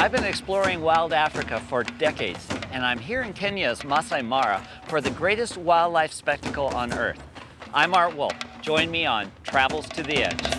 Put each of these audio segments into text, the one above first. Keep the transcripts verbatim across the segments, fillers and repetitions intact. I've been exploring wild Africa for decades, and I'm here in Kenya's Masai Mara for the greatest wildlife spectacle on Earth. I'm Art Wolfe. Join me on Travels to the Edge.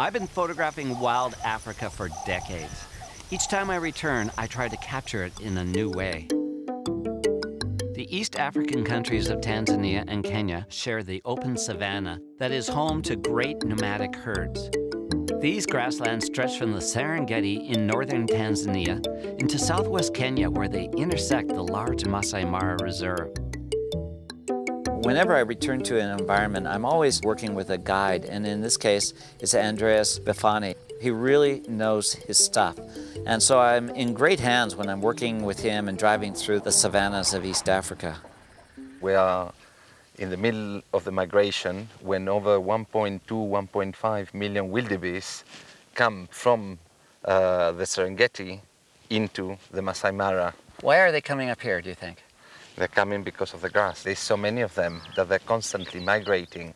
I've been photographing wild Africa for decades. Each time I return, I try to capture it in a new way. The East African countries of Tanzania and Kenya share the open savanna that is home to great nomadic herds. These grasslands stretch from the Serengeti in northern Tanzania into southwest Kenya, where they intersect the large Masai Mara Reserve. Whenever I return to an environment, I'm always working with a guide, and in this case, it's Andreas Befani. He really knows his stuff, and so I'm in great hands when I'm working with him and driving through the savannas of East Africa. We are in the middle of the migration when over one point two, one point five million wildebeest come from uh, the Serengeti into the Masai Mara. Why are they coming up here, do you think? They're coming because of the grass. There's so many of them that they're constantly migrating.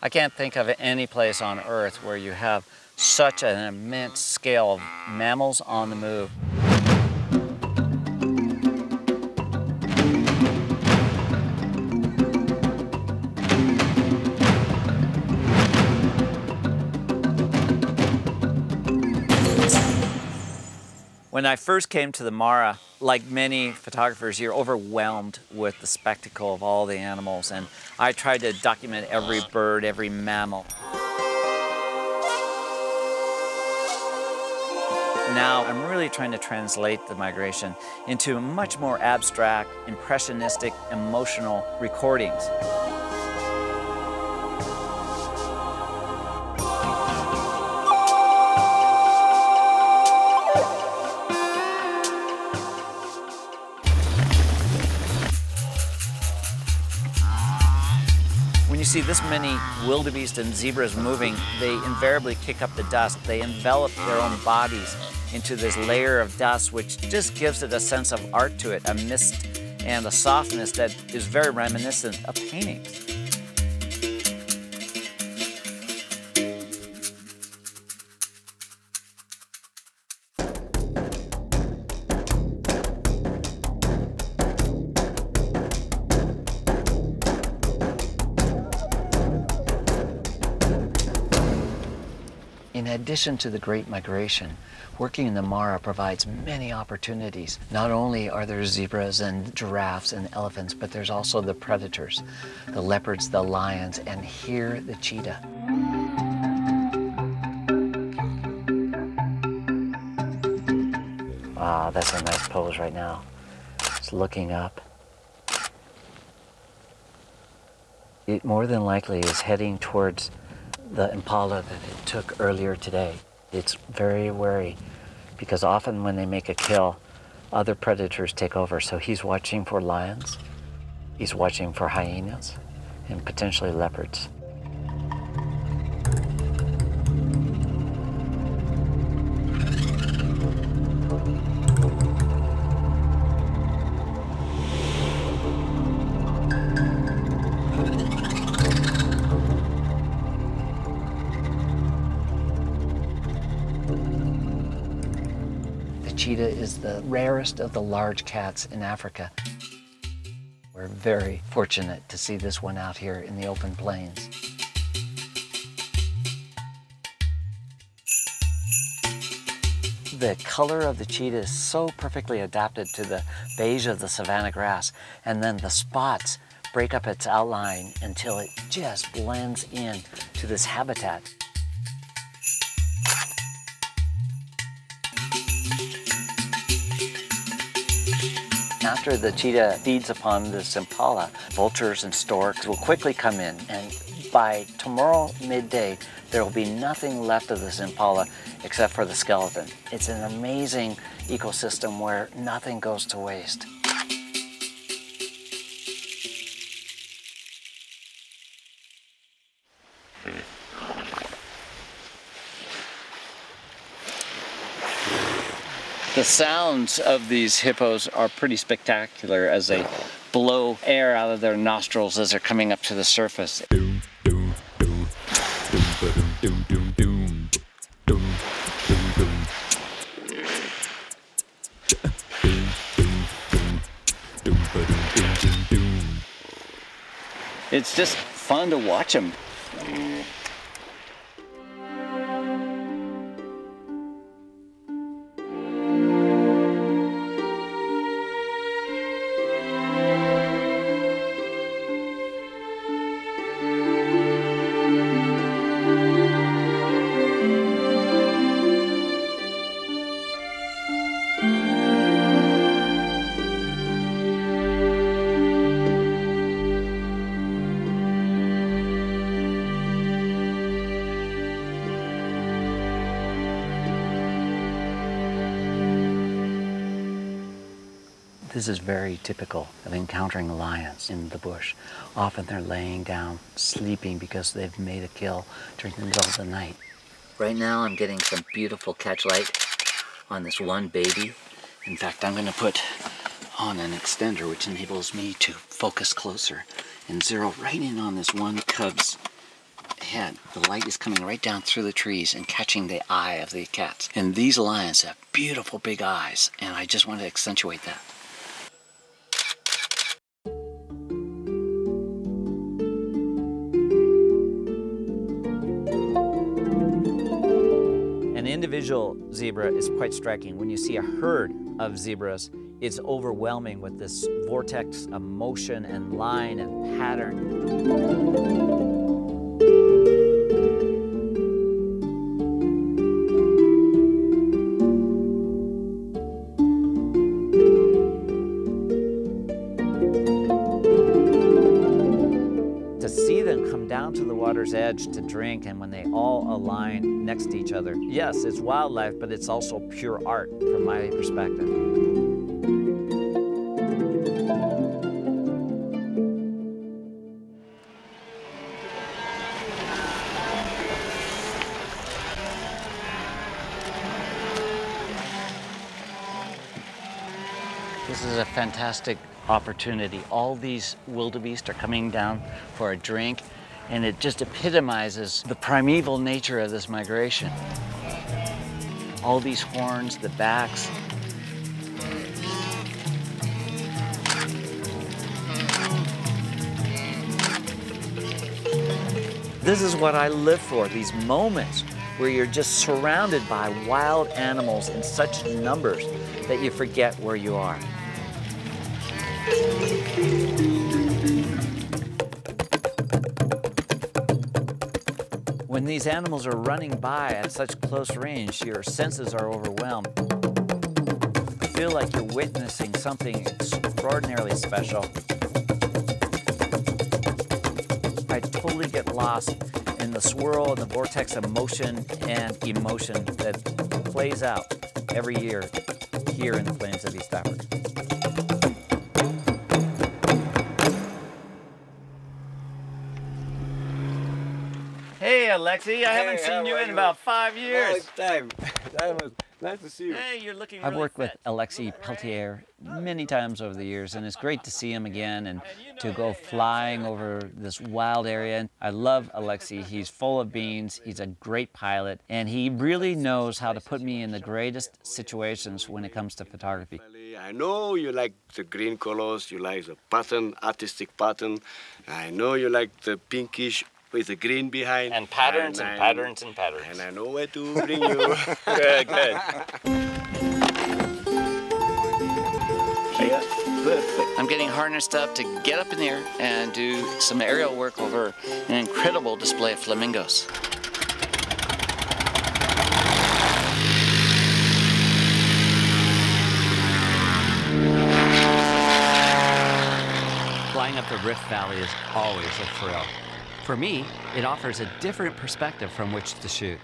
I can't think of any place on Earth where you have such an immense scale of mammals on the move. When I first came to the Mara, like many photographers, you're overwhelmed with the spectacle of all the animals, and I tried to document every bird, every mammal. Now I'm really trying to translate the migration into much more abstract, impressionistic, emotional recordings. See this many wildebeest and zebras moving, they invariably kick up the dust. They envelop their own bodies into this layer of dust, which just gives it a sense of art to it, a mist and a softness that is very reminiscent of paintings. In addition to the Great Migration, working in the Mara provides many opportunities. Not only are there zebras and giraffes and elephants, but there's also the predators, the leopards, the lions, and here the cheetah. Wow, that's a nice pose right now. It's looking up. It more than likely is heading towards the impala that it took earlier today. It's very wary because often when they make a kill, other predators take over. So he's watching for lions, he's watching for hyenas, and potentially leopards. Is the rarest of the large cats in Africa. We're very fortunate to see this one out here in the open plains. The color of the cheetah is so perfectly adapted to the beige of the savanna grass, and then the spots break up its outline until it just blends in to this habitat. After the cheetah feeds upon this impala, vultures and storks will quickly come in, and by tomorrow midday, there will be nothing left of this impala except for the skeleton. It's an amazing ecosystem where nothing goes to waste. The sounds of these hippos are pretty spectacular as they blow air out of their nostrils as they're coming up to the surface. It's just fun to watch them. This is very typical of encountering lions in the bush. Often they're laying down, sleeping because they've made a kill during the middle of the night. Right now I'm getting some beautiful catchlight on this one baby. In fact, I'm gonna put on an extender which enables me to focus closer and zero right in on this one cub's head. The light is coming right down through the trees and catching the eye of the cats. And these lions have beautiful big eyes, and I just want to accentuate that. Individual zebra is quite striking. When you see a herd of zebras, it's overwhelming with this vortex of motion and line and pattern. Water's edge to drink, and when they all align next to each other. Yes, it's wildlife, but it's also pure art from my perspective. This is a fantastic opportunity. All these wildebeest are coming down for a drink. And it just epitomizes the primeval nature of this migration. All these horns, the backs. This is what I live for, these moments where you're just surrounded by wild animals in such numbers that you forget where you are. When these animals are running by at such close range, your senses are overwhelmed. You feel like you're witnessing something extraordinarily special. I totally get lost in the swirl and the vortex of motion and emotion that plays out every year here in the plains of East Africa. Alexi, I hey, haven't seen you in you? about five years. Long time. That was nice to see you. Hey, you're looking I've really worked fit. with Alexis Peltier many times over the years, and it's great to see him again and to go flying over this wild area. I love Alexis. He's full of beans. He's a great pilot, and he really knows how to put me in the greatest situations when it comes to photography. I know you like the green colors. You like the pattern, artistic pattern. I know you like the pinkish with the green behind. And patterns and, and patterns and patterns. And I know where to bring you. Good, good. I'm getting harnessed up to get up in the air and do some aerial work over an incredible display of flamingos. Flying up the Rift Valley is always a thrill. For me, it offers a different perspective from which to shoot.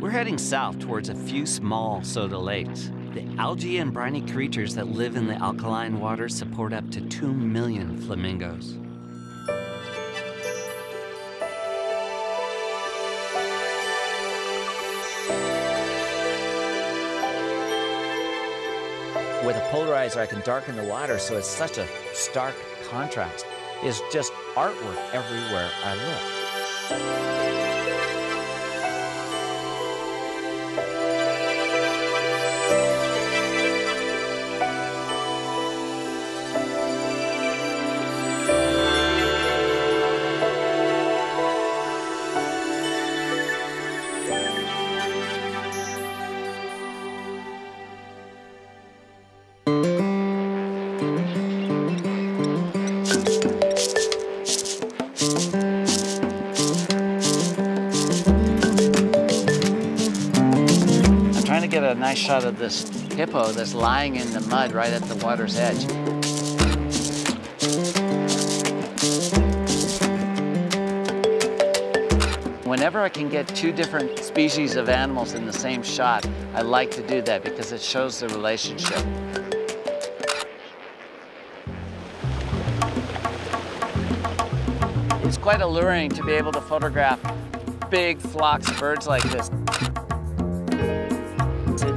We're heading south towards a few small soda lakes. The algae and briny creatures that live in the alkaline waters support up to two million flamingos. with a polarizer, I can darken the water, so it's such a stark contrast. It's just artwork everywhere I look. Nice shot of this hippo that's lying in the mud right at the water's edge. Whenever I can get two different species of animals in the same shot, I like to do that because it shows the relationship. It's quite alluring to be able to photograph big flocks of birds like this.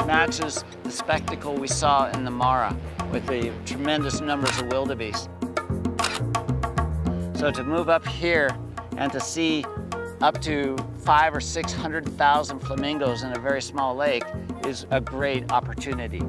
Matches the spectacle we saw in the Mara with the tremendous numbers of wildebeest. So to move up here and to see up to five or six hundred thousand flamingos in a very small lake is a great opportunity.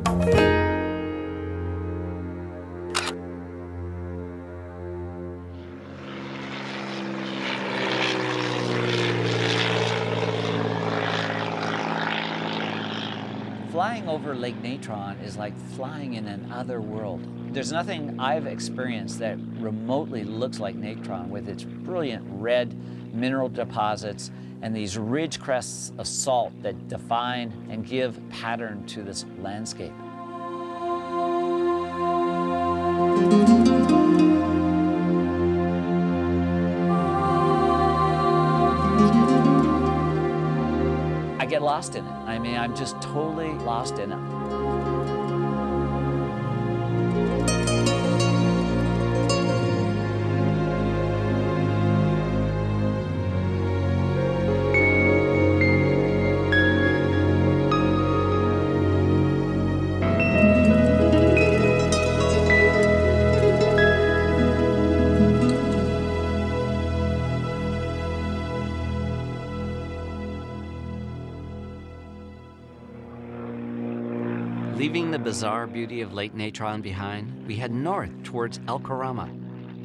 Flying over Lake Natron is like flying in another world. There's nothing I've experienced that remotely looks like Natron, with its brilliant red mineral deposits and these ridge crests of salt that define and give pattern to this landscape. I get lost in it. I mean, I'm just totally lost in it. Leaving the bizarre beauty of Lake Natron behind, we head north towards El Karama,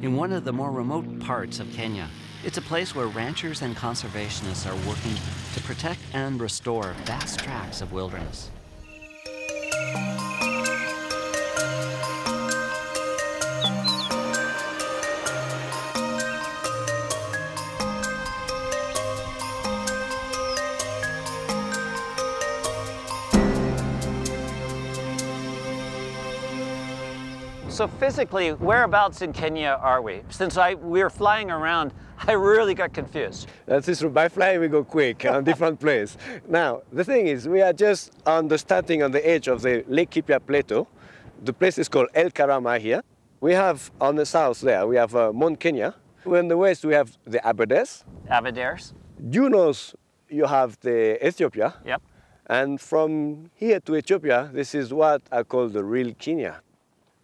in one of the more remote parts of Kenya. It's a place where ranchers and conservationists are working to protect and restore vast tracts of wilderness. So physically, whereabouts in Kenya are we? Since I, we were flying around, I really got confused. That's true. By flying, we go quick, on different place. Now, the thing is, we are just on the starting on the edge of the Lake Kipia Plateau. The place is called El Karama here. We have on the south there, we have uh, Mount Kenya. On the west, we have the Aberdares. Aberdares. Due north, you have the Ethiopia. Yep. And from here to Ethiopia, this is what I call the real Kenya.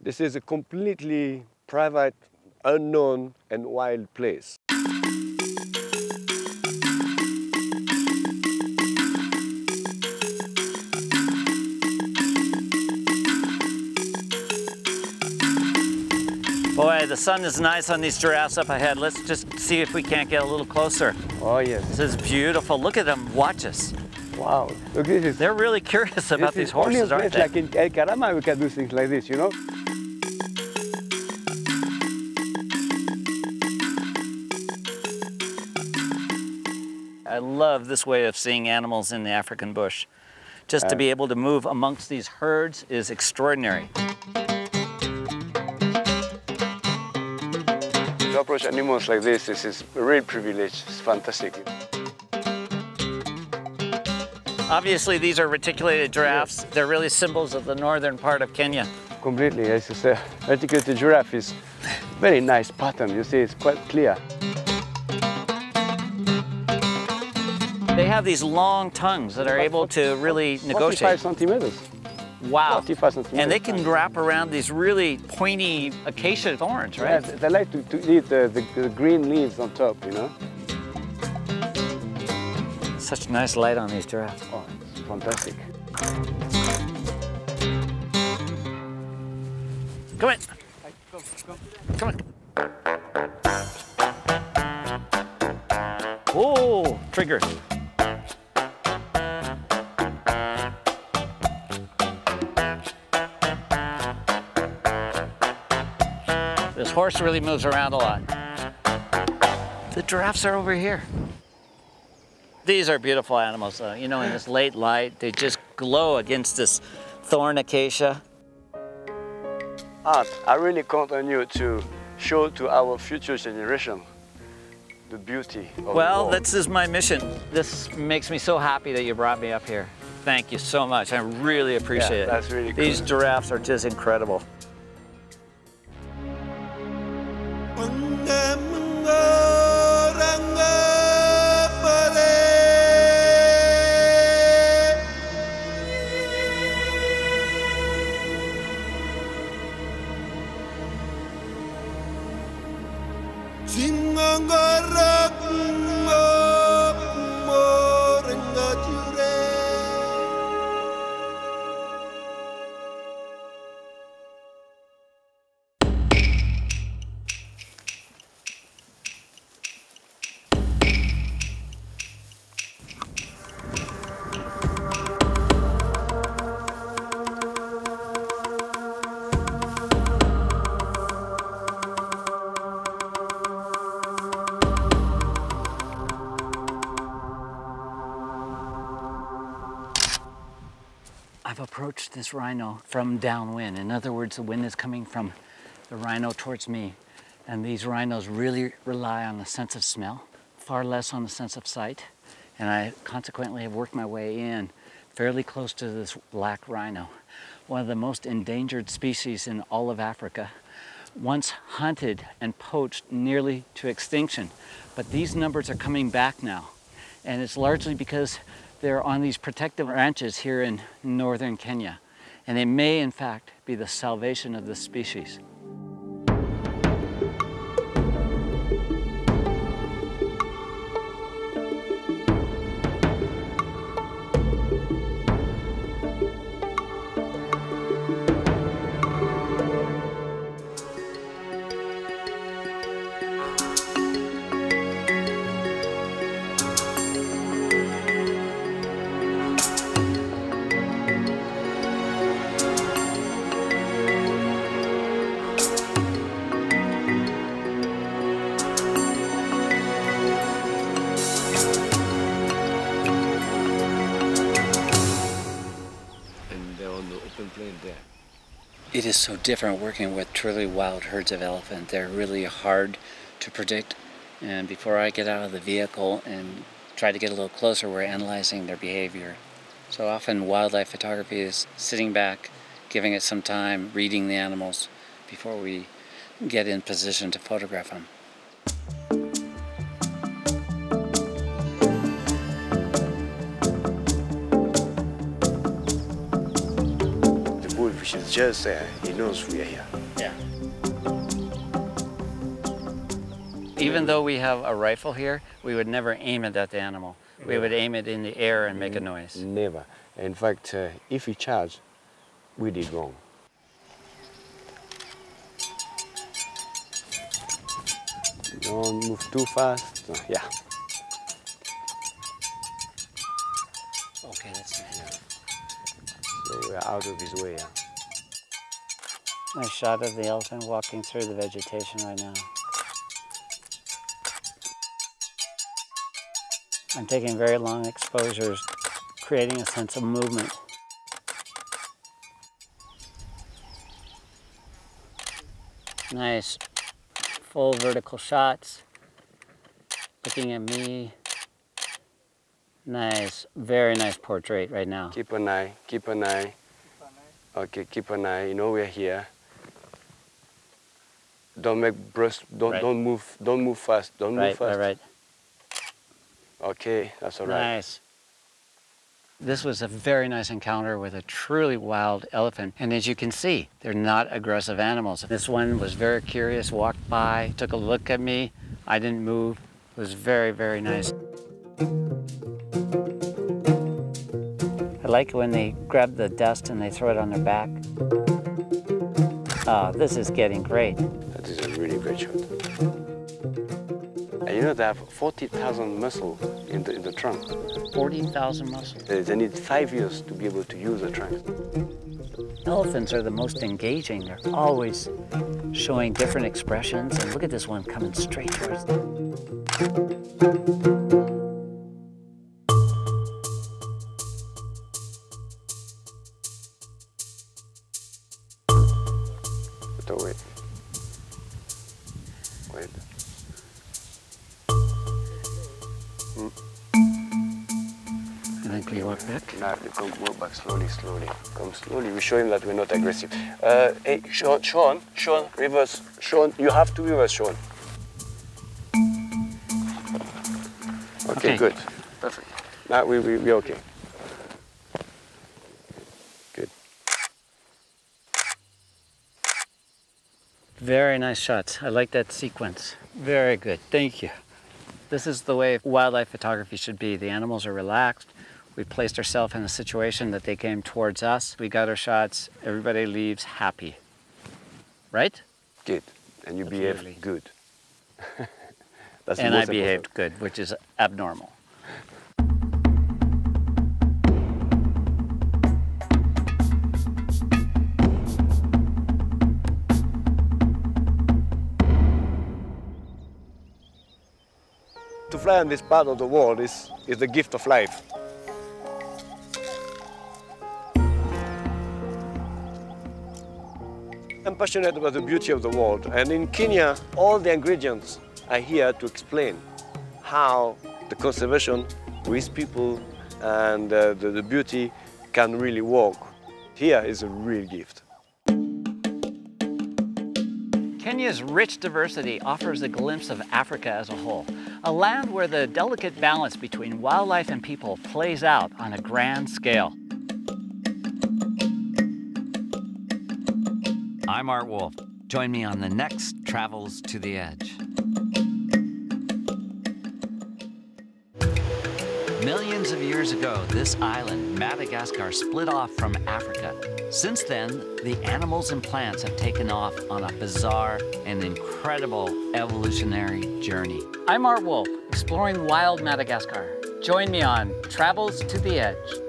This is a completely private, unknown, and wild place. Boy, the sun is nice on these giraffes up ahead. Let's just see if we can't get a little closer. Oh, yes. This is beautiful. Look at them watch us. Wow. Look, this is, they're really curious about these horses, aren't they? Like in El Karama, we can do things like this, you know? I love this way of seeing animals in the African bush. Just uh, to be able to move amongst these herds is extraordinary. To approach animals like this, this is a real privilege. It's fantastic. Obviously, these are reticulated giraffes. Yes. They're really symbols of the northern part of Kenya. Completely. As you say, reticulated giraffe is very nice pattern. You see, it's quite clear. They have these long tongues that are able to really negotiate. forty-five centimeters. Wow. And they can wrap around these really pointy acacia thorns, right? Yeah, they like to, to eat the, the, the green leaves on top, you know? Such nice light on these giraffes. Oh, it's fantastic. Come in. Come on. Oh, trigger. This horse really moves around a lot. The giraffes are over here. These are beautiful animals, though. You know, in this late light, they just glow against this thorn acacia. Art, I really count on you to show to our future generation the beauty of the world. Well, this is my mission. This makes me so happy that you brought me up here. Thank you so much. I really appreciate it. That's really cool. These giraffes are just incredible. This rhino from downwind. In other words, the wind is coming from the rhino towards me. And these rhinos really rely on the sense of smell, far less on the sense of sight. And I consequently have worked my way in fairly close to this black rhino, one of the most endangered species in all of Africa, once hunted and poached nearly to extinction. But these numbers are coming back now. And it's largely because they're on these protective ranches here in northern Kenya, and they may, in fact, be the salvation of this species. It is so different working with truly wild herds of elephant. They're really hard to predict. And before I get out of the vehicle and try to get a little closer, we're analyzing their behavior. So often wildlife photography is sitting back, giving it some time, reading the animals before we get in position to photograph them. She's just there. He knows we are here. Yeah. Even though we have a rifle here, we would never aim it at the animal. We would aim it in the air and make a noise. Never. In fact, uh, if we charge, we did wrong. Don't move too fast. No. Yeah. Okay, that's it. So we're out of his way. Yeah. Nice shot of the elephant walking through the vegetation right now. I'm taking very long exposures, creating a sense of movement. Nice full vertical shots. Looking at me. Nice, very nice portrait right now. Keep an eye, keep an eye. Okay, keep an eye, you know we're here. Don't make breast, don't, right. don't move, don't move fast, don't right, move fast. Right, right, right. Okay, that's all right. Nice. This was a very nice encounter with a truly wild elephant. And as you can see, they're not aggressive animals. This one was very curious, walked by, took a look at me. I didn't move. It was very, very nice. I like when they grab the dust and they throw it on their back. Oh, this is getting great. That is a really great shot. And you know they have forty thousand muscles in the, in the trunk. forty thousand muscles? They need five years to be able to use the trunk. Elephants are the most engaging. They're always showing different expressions. And look at this one coming straight towards them. Slowly, slowly. Come slowly. We show him that we're not aggressive. Uh, hey, Sean, Sean, Sean, reverse. Sean, you have to reverse, Sean. Okay, okay. Good. Perfect. Now we, we, we're okay. Good. Very nice shots. I like that sequence. Very good. Thank you. This is the way wildlife photography should be. The animals are relaxed. We placed ourselves in a situation that they came towards us. We got our shots. Everybody leaves happy. Right? Good. And you behaved good. That's and I behaved good, which is abnormal. To fly on this part of the world is, is the gift of life. I'm passionate about the beauty of the world, and in Kenya, all the ingredients are here to explain how the conservation with people and uh, the, the beauty can really work. Here is a real gift. Kenya's rich diversity offers a glimpse of Africa as a whole, a land where the delicate balance between wildlife and people plays out on a grand scale. I'm Art Wolfe. Join me on the next Travels to the Edge. Millions of years ago, this island, Madagascar, split off from Africa. Since then, the animals and plants have taken off on a bizarre and incredible evolutionary journey. I'm Art Wolfe, exploring wild Madagascar. Join me on Travels to the Edge.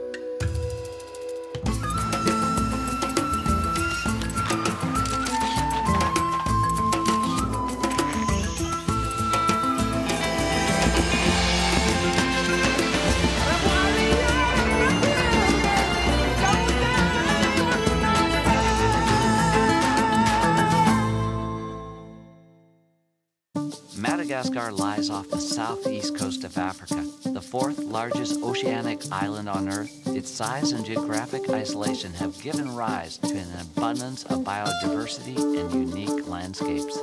Madagascar lies off the southeast coast of Africa, the fourth largest oceanic island on Earth. Its size and geographic isolation have given rise to an abundance of biodiversity and unique landscapes.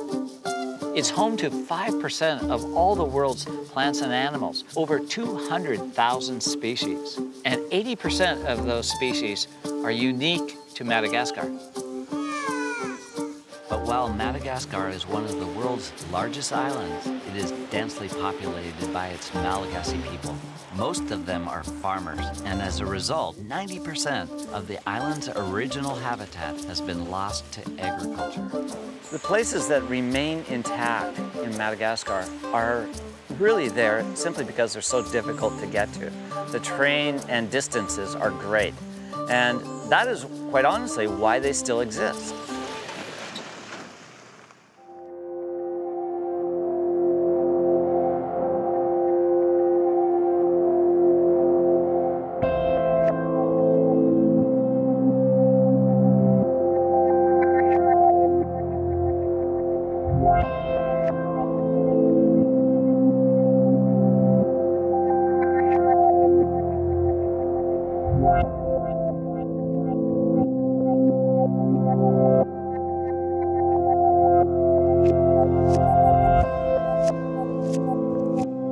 It's home to five percent of all the world's plants and animals, over two hundred thousand species. And eighty percent of those species are unique to Madagascar. But while Madagascar is one of the world's largest islands, it is densely populated by its Malagasy people. Most of them are farmers, and as a result, ninety percent of the island's original habitat has been lost to agriculture. The places that remain intact in Madagascar are really there simply because they're so difficult to get to. The terrain and distances are great, and that is quite honestly why they still exist.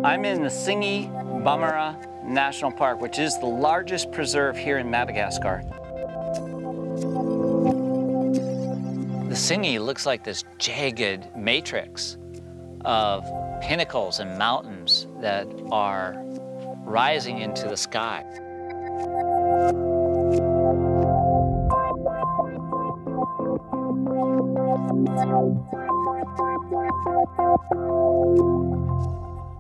I'm in the Tsingy, Bamara, National Park, which is the largest preserve here in Madagascar. The Tsingy looks like this jagged matrix of pinnacles and mountains that are rising into the sky.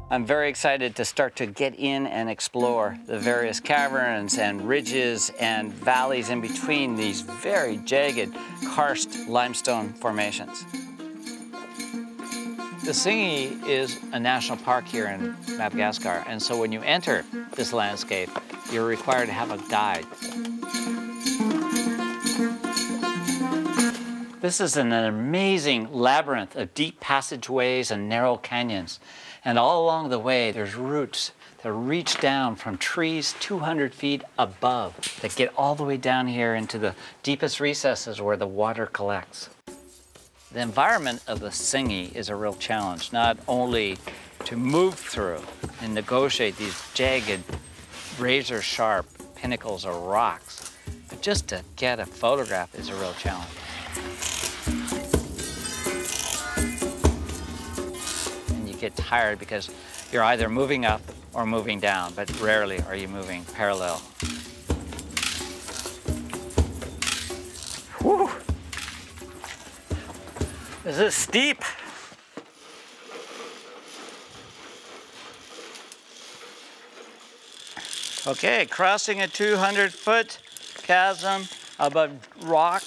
I'm very excited to start to get in and explore the various caverns and ridges and valleys in between these very jagged karst limestone formations. The Tsingy is a national park here in Madagascar, and so when you enter this landscape, you're required to have a guide. This is an amazing labyrinth of deep passageways and narrow canyons. And all along the way, there's roots that reach down from trees two hundred feet above that get all the way down here into the deepest recesses where the water collects. The environment of the Tsingy is a real challenge, not only to move through and negotiate these jagged, razor-sharp pinnacles or rocks, but just to get a photograph is a real challenge. Get tired because you're either moving up or moving down, but rarely are you moving parallel. Whew. This is steep. Okay, crossing a two hundred foot chasm above rock,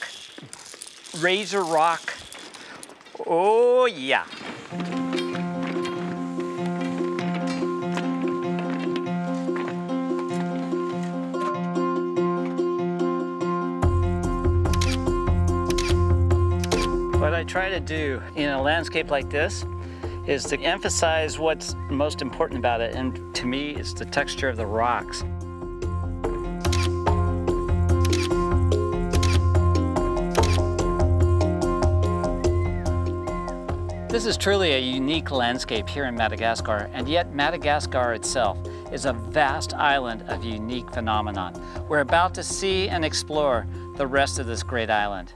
razor rock. Oh yeah. What I try to do in a landscape like this is to emphasize what's most important about it, and to me it's the texture of the rocks. This is truly a unique landscape here in Madagascar, and yet Madagascar itself is a vast island of unique phenomenon. We're about to see and explore the rest of this great island.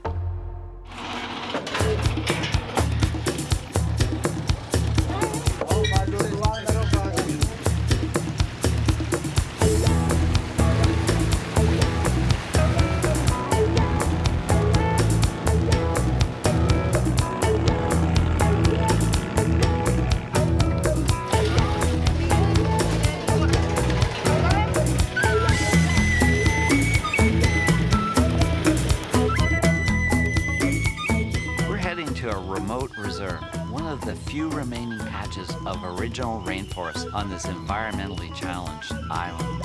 Original rainforest on this environmentally challenged island.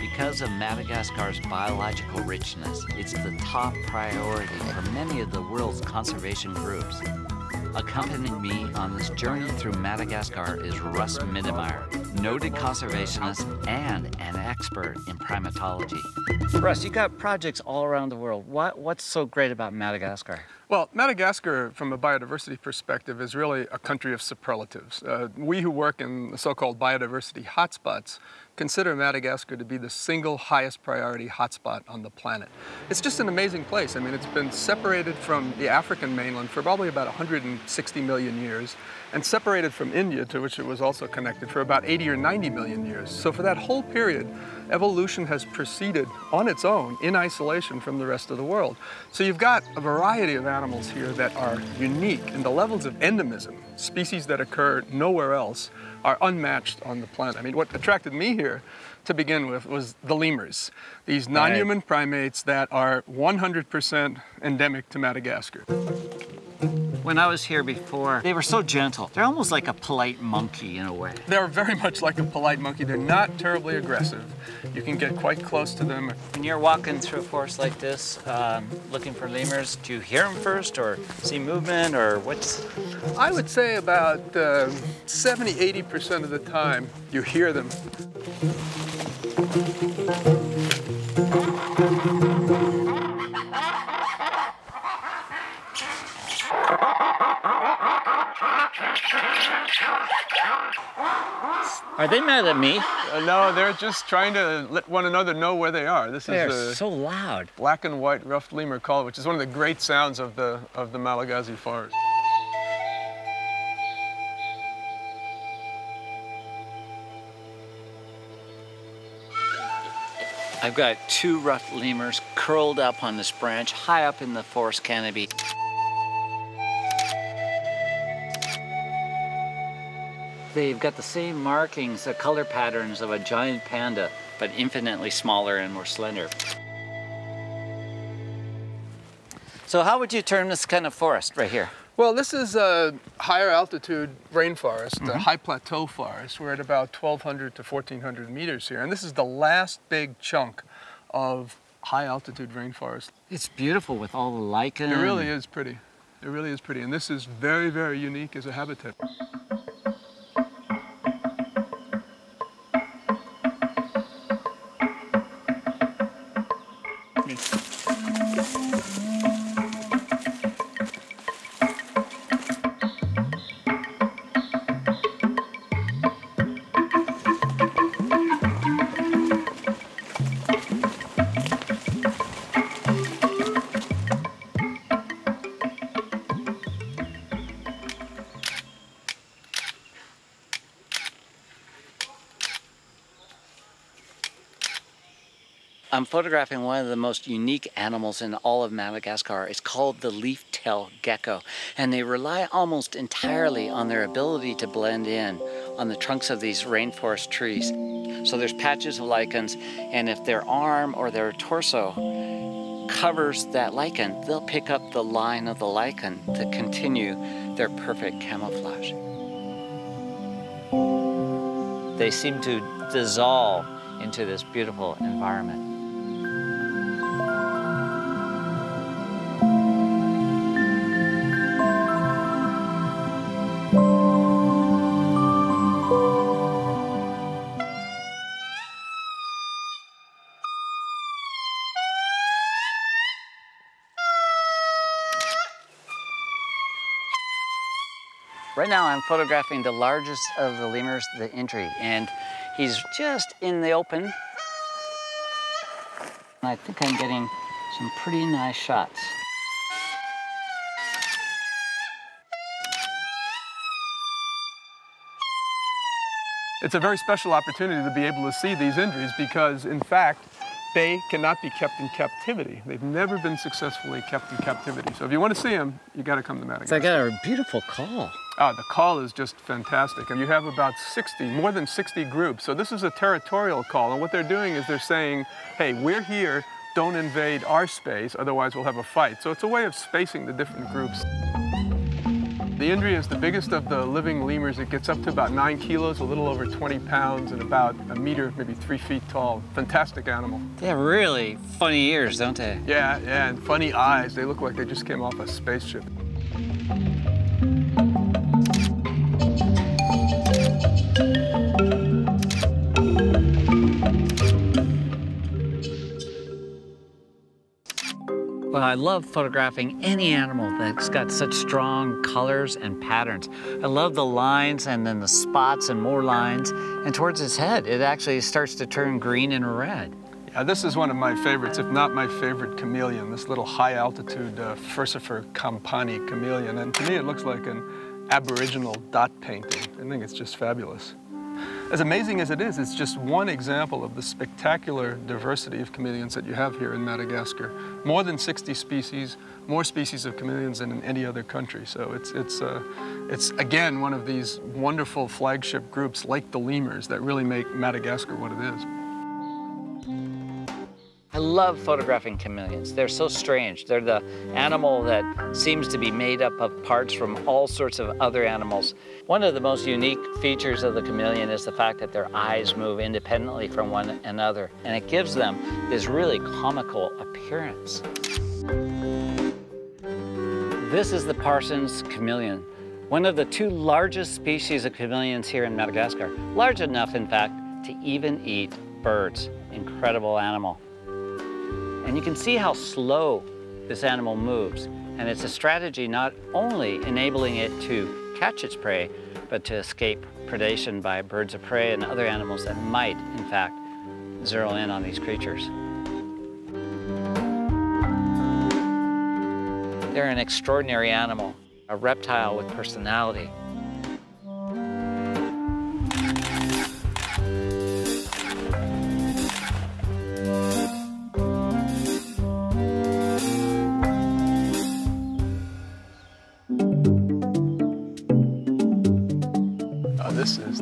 Because of Madagascar's biological richness, it's the top priority for many of the world's conservation groups. Accompanying me on this journey through Madagascar is Russ Mittermeier, noted conservationist and an expert in primatology. Russ, you got projects all around the world. What, what's so great about Madagascar? Well, Madagascar, from a biodiversity perspective, is really a country of superlatives. Uh, we who work in the so-called biodiversity hotspots consider Madagascar to be the single highest priority hotspot on the planet. It's just an amazing place. I mean, it's been separated from the African mainland for probably about one hundred sixty million years, and separated from India, to which it was also connected, for about eighty or ninety million years. So for that whole period, evolution has proceeded on its own in isolation from the rest of the world. So you've got a variety of animals here that are unique, and the levels of endemism, species that occur nowhere else, are unmatched on the planet. I mean, what attracted me here to begin with was the lemurs, these non-human primates that are one hundred percent endemic to Madagascar. When I was here before, they were so gentle. They're almost like a polite monkey in a way. They're very much like a polite monkey. They're not terribly aggressive. You can get quite close to them. When you're walking through a forest like this, um, looking for lemurs, do you hear them first or see movement or what's? I would say about uh, seventy, eighty percent of the time you hear them. Ah! Are they mad at me? Uh, no, they're just trying to let one another know where they are. This they're is the so loud. Black and white ruffed lemur call, which is one of the great sounds of the of the Malagasy forest. I've got two ruffed lemurs curled up on this branch, high up in the forest canopy. They've got the same markings, the color patterns of a giant panda, but infinitely smaller and more slender. So how would you term this kind of forest right here? Well, this is a higher altitude rainforest, mm-hmm. a high plateau forest. We're at about twelve hundred to fourteen hundred meters here, and this is the last big chunk of high altitude rainforest. It's beautiful with all the lichen. It really is pretty. It really is pretty, and this is very, very unique as a habitat. I'm photographing one of the most unique animals in all of Madagascar. It's called the leaf-tail gecko, and they rely almost entirely on their ability to blend in on the trunks of these rainforest trees. So there's patches of lichens, and if their arm or their torso covers that lichen, they'll pick up the line of the lichen to continue their perfect camouflage. They seem to dissolve into this beautiful environment. Right now I'm photographing the largest of the lemurs, the Indri, and he's just in the open. I think I'm getting some pretty nice shots. It's a very special opportunity to be able to see these Indris because, in fact, they cannot be kept in captivity. They've never been successfully kept in captivity. So if you want to see them, you got to come to Madagascar. So I got a beautiful call. Ah, the call is just fantastic. And you have about sixty, more than sixty groups. So this is a territorial call. And what they're doing is they're saying, hey, we're here, don't invade our space, otherwise we'll have a fight. So it's a way of spacing the different groups. The Indri is the biggest of the living lemurs. It gets up to about nine kilos, a little over twenty pounds, and about a meter, maybe three feet tall. Fantastic animal. They have really funny ears, don't they? Yeah, yeah, and funny eyes. They look like they just came off a spaceship. Well, I love photographing any animal that's got such strong colors and patterns. I love the lines and then the spots and more lines. And towards its head, it actually starts to turn green and red. Yeah, this is one of my favorites, if not my favorite chameleon, this little high-altitude uh, Furcifer campani chameleon. And to me, it looks like an Aboriginal dot painting. I think it's just fabulous. As amazing as it is, it's just one example of the spectacular diversity of chameleons that you have here in Madagascar. More than sixty species, more species of chameleons than in any other country. So it's, it's, uh, it's again, one of these wonderful flagship groups like the lemurs that really make Madagascar what it is. I love photographing chameleons. They're so strange. They're the animal that seems to be made up of parts from all sorts of other animals. One of the most unique features of the chameleon is the fact that their eyes move independently from one another, and it gives them this really comical appearance. This is the Parson's chameleon, one of the two largest species of chameleons here in Madagascar. Large enough, in fact, to even eat birds. Incredible animal. And you can see how slow this animal moves. And it's a strategy not only enabling it to catch its prey, but to escape predation by birds of prey and other animals that might, in fact, zero in on these creatures. They're an extraordinary animal, a reptile with personality.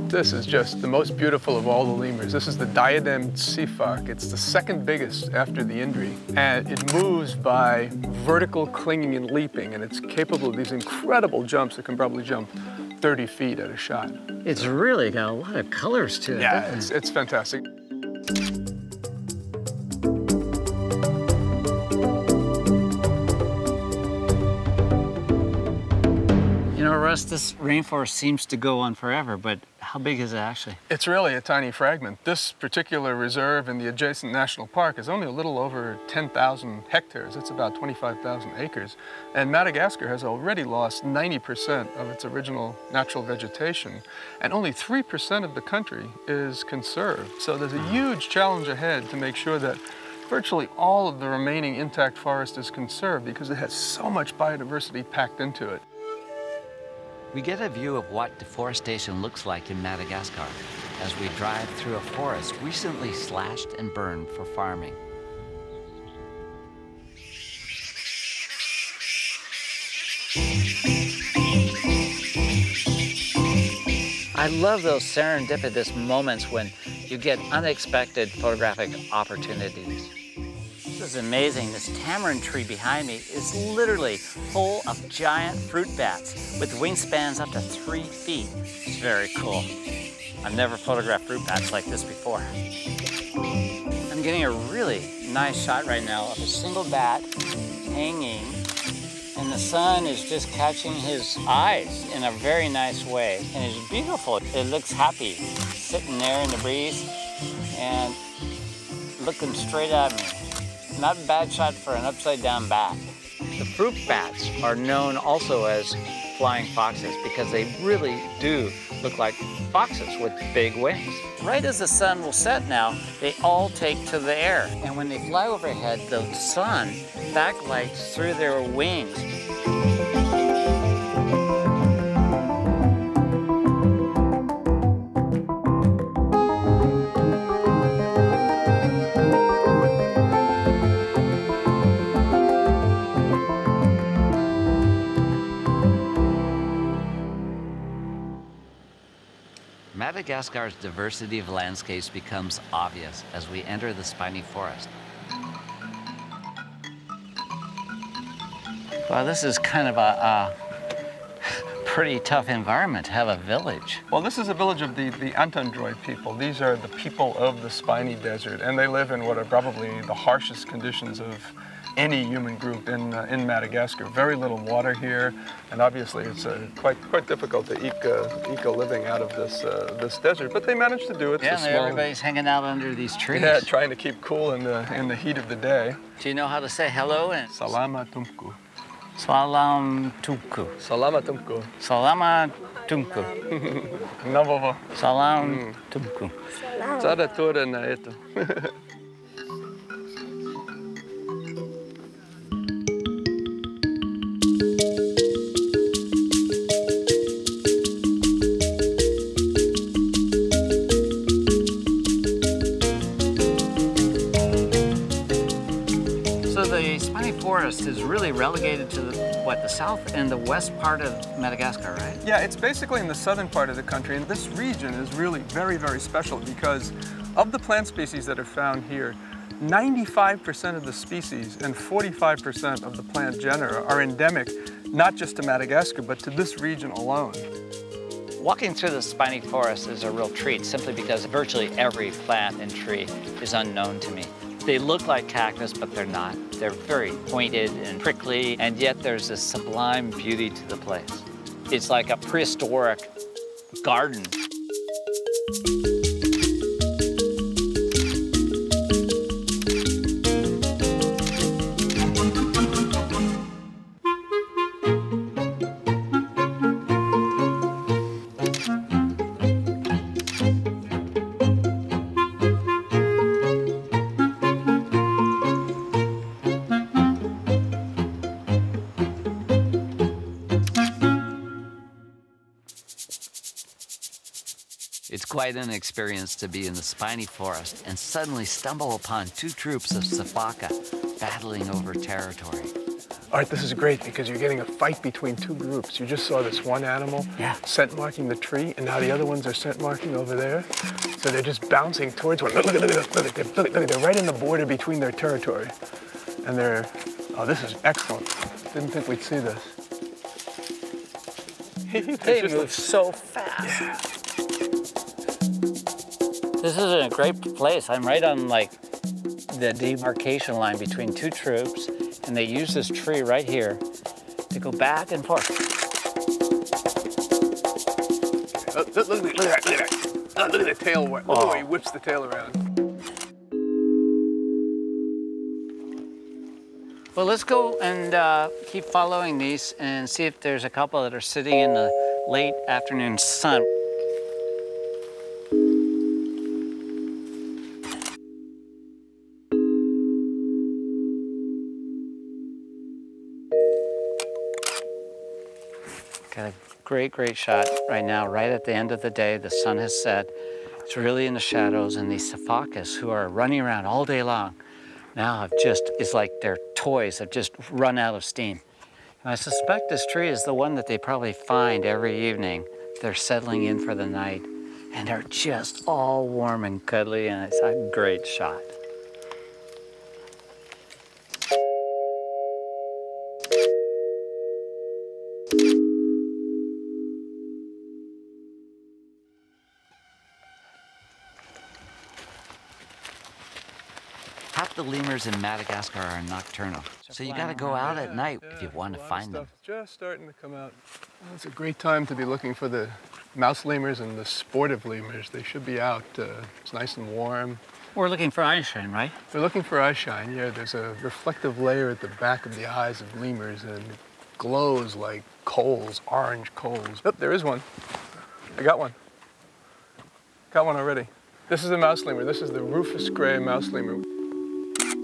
This is just the most beautiful of all the lemurs. This is the diademed sifaka. It's the second biggest after the Indri. And it moves by vertical clinging and leaping, and it's capable of these incredible jumps. It can probably jump thirty feet at a shot. It's really got a lot of colors to it. Yeah, it's, it's fantastic. You know, Russ, this rainforest seems to go on forever, but how big is it actually? It's really a tiny fragment. This particular reserve in the adjacent national park is only a little over ten thousand hectares. It's about twenty-five thousand acres. And Madagascar has already lost ninety percent of its original natural vegetation. And only three percent of the country is conserved. So there's a huge challenge ahead to make sure that virtually all of the remaining intact forest is conserved because it has so much biodiversity packed into it. We get a view of what deforestation looks like in Madagascar as we drive through a forest recently slashed and burned for farming. I love those serendipitous moments when you get unexpected photographic opportunities. This is amazing. This tamarind tree behind me is literally full of giant fruit bats with wingspans up to three feet. It's very cool. I've never photographed fruit bats like this before. I'm getting a really nice shot right now of a single bat hanging, and the sun is just catching his eyes in a very nice way. And it's beautiful. It looks happy, sitting there in the breeze and looking straight at me. Not a bad shot for an upside-down bat. The fruit bats are known also as flying foxes because they really do look like foxes with big wings. Right as the sun will set now, they all take to the air. And when they fly overhead, the sun backlights through their wings. Madagascar's diversity of landscapes becomes obvious as we enter the spiny forest. Well, this is kind of a, a pretty tough environment to have a village. Well, this is a village of the, the Antandroy people. These are the people of the spiny desert, and they live in what are probably the harshest conditions of any human group in, uh, in Madagascar. Very little water here, and obviously it's uh, quite quite difficult to eke, uh, eke a living out of this uh, this desert, but they managed to do it. Yeah, so everybody's hanging out under these trees. Yeah, trying to keep cool in the, in the heat of the day. Do you know how to say hello? And Salama Tumku. Salam Tumku. Salama Tumku. Salama Tumku. Navovo. Salam Tumku. Sada toda na eto. Forest is really relegated to the, what, the south and the west part of Madagascar, right? Yeah, it's basically in the southern part of the country, and this region is really very, very special because of the plant species that are found here, ninety-five percent of the species and forty-five percent of the plant genera are endemic, not just to Madagascar, but to this region alone. Walking through the spiny forest is a real treat simply because virtually every plant and tree is unknown to me. They look like cactus, but they're not. They're very pointed and prickly, and yet there's this sublime beauty to the place. It's like a prehistoric garden. It's quite an experience to be in the spiny forest and suddenly stumble upon two troops of sifaka battling over territory. All right, this is great because you're getting a fight between two groups. You just saw this one animal yeah. scent marking the tree, and now the other ones are scent marking over there. So they're just bouncing towards one. Look, look, look, look, look, look, look, look. They're right in the border between their territory. And they're, oh, this is excellent. Didn't think we'd see this. They move like, so fast. Yeah. This is a great place. I'm right on like the demarcation line between two troops, and they use this tree right here to go back and forth. Oh, look, look, look, look at that, look at that. Oh, look at the tail, look oh. how he whips the tail around. Well, let's go and uh, keep following these and see if there's a couple that are sitting in the late afternoon sun. Got a great, great shot right now, right at the end of the day. The sun has set. It's really in the shadows, and these sifakas who are running around all day long now have just, it's like their toys have just run out of steam. And I suspect this tree is the one that they probably find every evening. They're settling in for the night, and they're just all warm and cuddly, and it's a great shot. The lemurs in Madagascar are nocturnal, so you got to go out at night yeah, yeah, if you want to find them. Just starting to come out. Well, it's a great time to be looking for the mouse lemurs and the sportive lemurs. They should be out. Uh, it's nice and warm. We're looking for eyeshine, right? We're looking for eyeshine. Yeah, there's a reflective layer at the back of the eyes of lemurs, and it glows like coals, orange coals. Oh, there is one. I got one. Got one already. This is the mouse lemur. This is the rufous gray mouse lemur.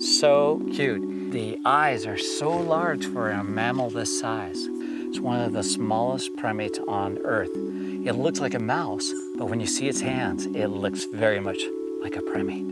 So cute. The eyes are so large for a mammal this size. It's one of the smallest primates on Earth. It looks like a mouse, but when you see its hands, it looks very much like a primate.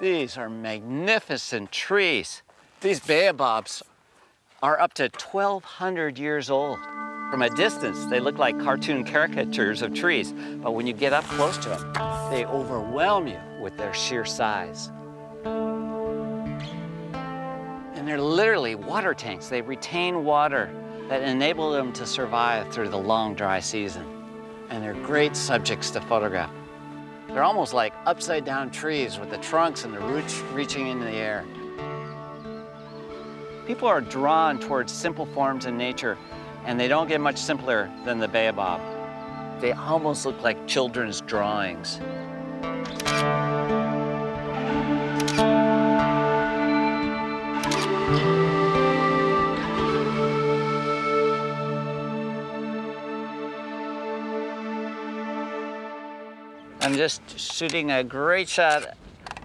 These are magnificent trees. These baobabs are up to twelve hundred years old. From a distance, they look like cartoon caricatures of trees, but when you get up close to them, they overwhelm you with their sheer size. And they're literally water tanks. They retain water that enable them to survive through the long, dry season. And they're great subjects to photograph. They're almost like upside-down trees with the trunks and the roots reaching into the air. People are drawn towards simple forms in nature, and they don't get much simpler than the baobab. They almost look like children's drawings. I'm just shooting a great shot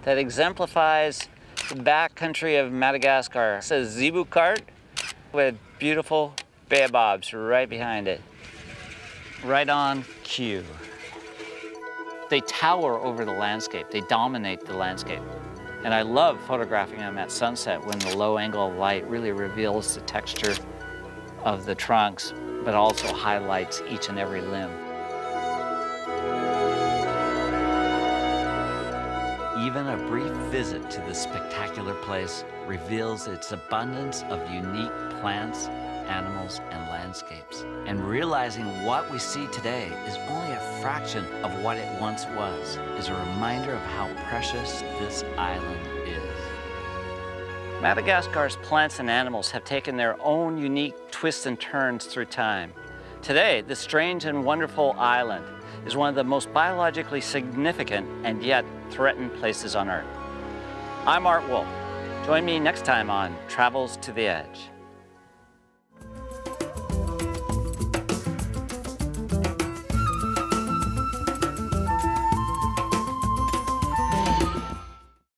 that exemplifies the backcountry of Madagascar. It's a zebu cart with beautiful baobabs right behind it. Right on cue. They tower over the landscape. They dominate the landscape. And I love photographing them at sunset when the low angle of light really reveals the texture of the trunks, but also highlights each and every limb. Even a brief visit to this spectacular place reveals its abundance of unique plants, animals, and landscapes. And realizing what we see today is only a fraction of what it once was is a reminder of how precious this island is. Madagascar's plants and animals have taken their own unique twists and turns through time. Today, this strange and wonderful island is one of the most biologically significant and yet threatened places on Earth. I'm Art Wolfe. Join me next time on Travels to the Edge.